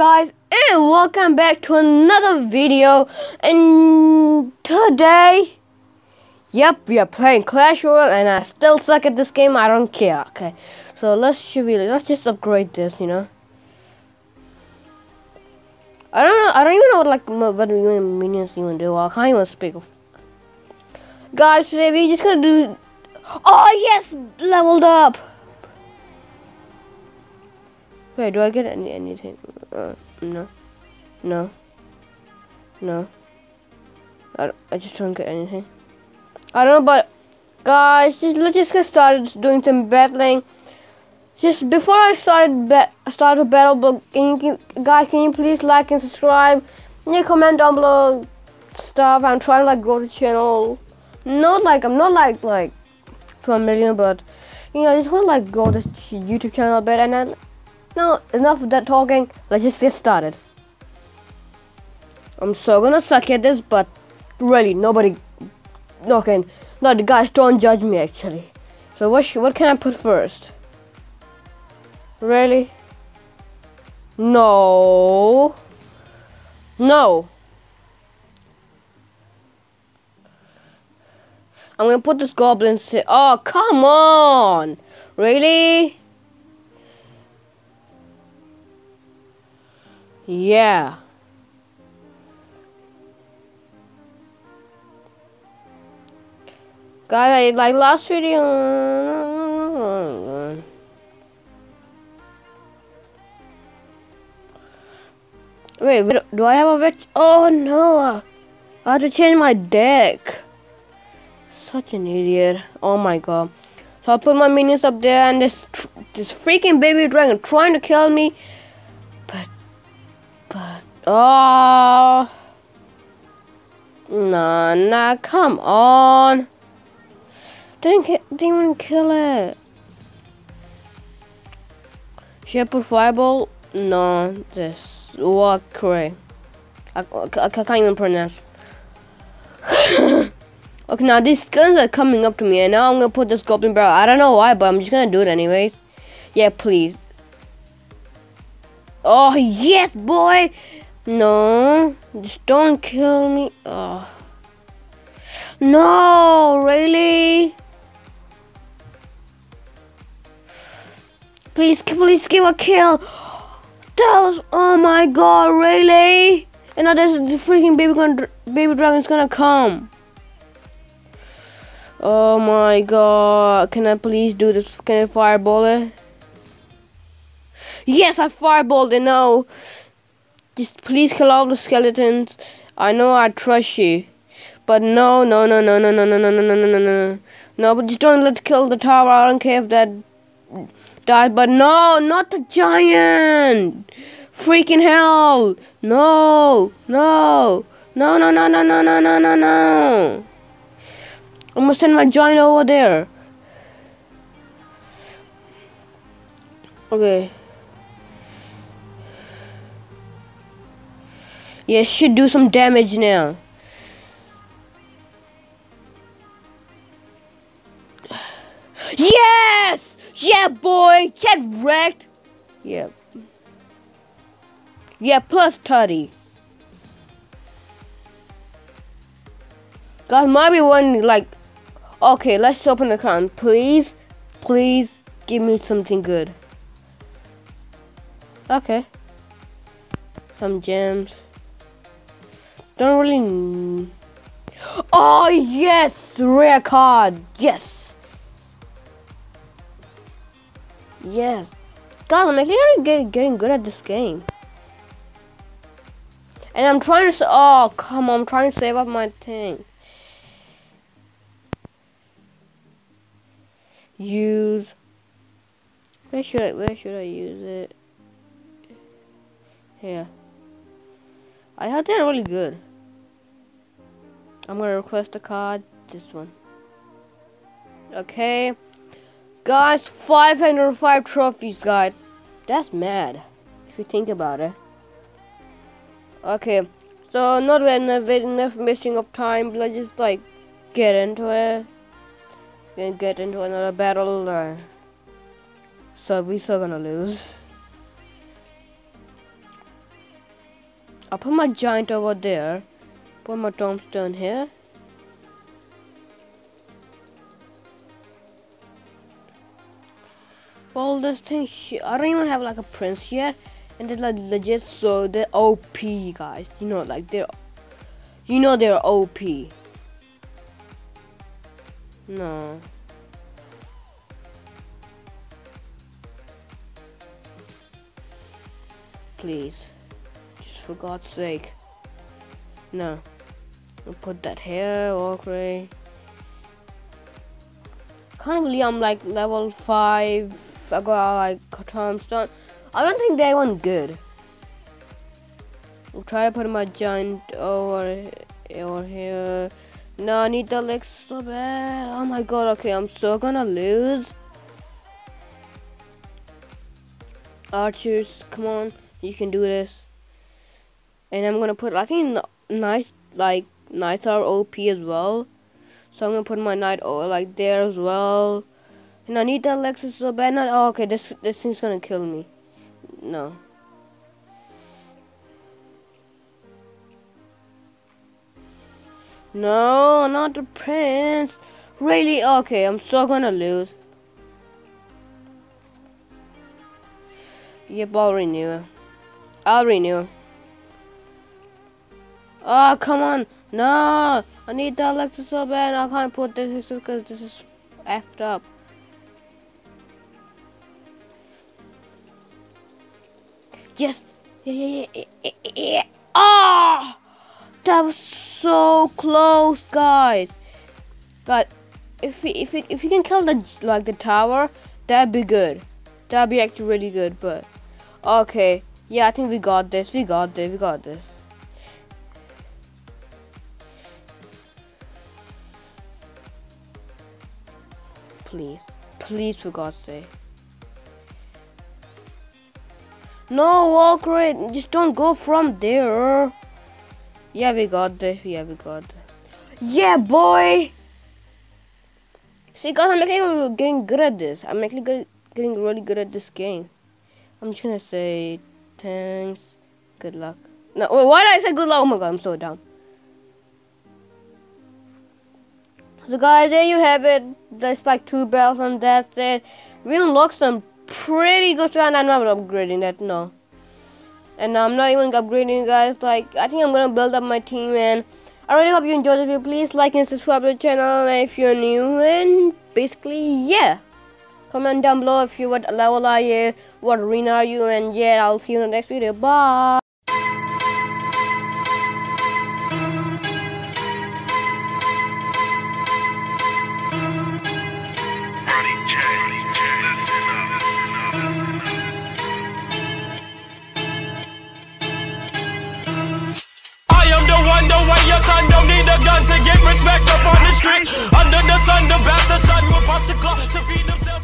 guys, and welcome back to another video. And today, we are playing Clash Royale, and I still suck at this game. I don't care. Okay, so let's just upgrade this. You know, I don't know. I don't even know what minions even do. I can't even speak. Guys, today we're just gonna do. Oh yes, leveled up. Wait, do I get anything? No. I just don't get anything. I don't know, but guys, let's just get started doing some battling. Just before I start a battle, but guys, can you please like and subscribe? And you comment down below stuff. I'm trying to grow the channel. I'm not like to 1 million, but you know, I just want to grow this YouTube channel a bit. And then, no, enough of that talking, let's just get started. I'm so gonna suck at this, but really, the guys don't judge me actually. So what can I put first? Really? No. I'm gonna put this goblin. Oh, come on! Really? Yeah. Guys, last video. Wait, do I have a witch? Oh no! I have to change my deck. Such an idiot. Oh my god. So I put my minions up there, and this freaking baby dragon trying to kill me. But oh nah, come on! Didn't even kill it. Should I put fireball? No, this what cray? I can't even pronounce. Okay, now these guns are coming up to me, and now I'm gonna put this goblin barrel. I don't know why, but I'm just gonna do it anyways. Yeah, please. Oh yes, boy! No, just don't kill me. Oh. No, really? Please give a kill. That was, oh my god, really? And now there's the freaking baby dragon's gonna come. Oh my god! Can I please do this? Can I fireball it? Yes, I fireballed it now. Just please kill all the skeletons. I know I trust you, but no. But just don't let kill the tower. I don't care if that dies. But no, not the giant. Freaking hell! No. I must send my giant over there. Okay. Yeah, should do some damage now. Yes! Yeah, boy! Get wrecked! Yep. Yeah, plus 30. Guys, might be wondering, okay, let's open the crown. Please give me something good. Okay. Some gems. Don't really. Oh yes, rare card. Yes. God, I'm actually getting good at this game. And I'm trying to. Oh come on, I'm trying to save up my thing. Use. Where should I use it? Here. I heard they're really good. I'm gonna request a card, this one. Okay. Guys, 505 trophies, guys. That's mad, if you think about it. Okay, so not enough missing of time, let's just get into it. Then get into another battle. So we're still gonna lose. I'll put my giant over there. Put my tombstone here. All this thing, I don't even have like a prince yet, and they're like legit, so they're OP, guys. You know, like they're OP. No. Please, just for God's sake. No. I'll put that here, okay. Can't believe I'm like level 5. I got like tombstone. I don't think they went good. I'll try to put my giant over here. No, I need the legs so bad. Oh my god, okay, I'm so gonna lose. Archers, come on, you can do this. And I'm gonna put, I think knights are OP as well. So I'm gonna put my knight over like there as well. And I need that Lexus so bad. Not, oh, okay, this thing's gonna kill me. No. No, not the prince. Really? Okay, I'm so gonna lose. Yep, I'll renew. I'll renew. Oh, come on. No, I need that Lexus so bad. I can't put this because this is effed up. Yes, yeah. Oh, that was so close, guys. But if we can kill the tower, that'd be good. That'd be actually really good. But okay, yeah, I think we got this. We got this. Please, please, for God's sake. No, Walker, just don't go from there. Yeah, we got this. Yeah, boy. See, guys, I'm actually getting good at this. I'm actually getting really good at this game. I'm just gonna say thanks. Good luck. No, wait, why did I say good luck? Oh my god, I'm so down. So, guys, there you have it. There's like 2 bells, and that's it. We unlock some pretty good, and I'm not upgrading that, no. And I'm not even upgrading, guys. Like, I think I'm gonna build up my team, and I really hope you enjoyed this video. Please like and subscribe to the channel if you're new, and basically, yeah. Comment down below if you what level are you, what arena are you, and yeah, I'll see you in the next video. Bye. Don't need a gun to get respect up on the street. Under the sun, the bastard son will pop the clock to feed themselves.